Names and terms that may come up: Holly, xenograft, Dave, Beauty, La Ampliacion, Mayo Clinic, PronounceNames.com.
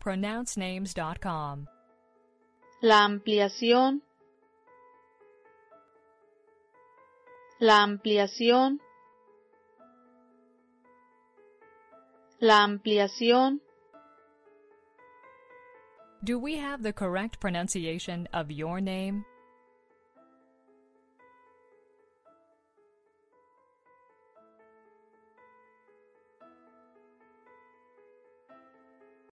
PronounceNames.com. La ampliación. La ampliación. La ampliación. Do we have the correct pronunciation of your name?